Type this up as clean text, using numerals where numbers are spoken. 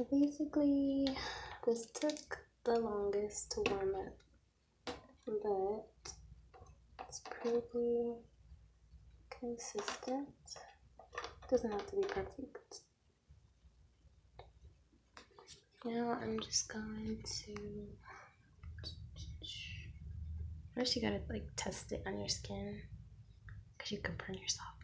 So basically, this took the longest to warm up, but it's pretty consistent. Doesn't have to be perfect. Now I'm just going to first you gotta like test it on your skin, because you can burn yourself.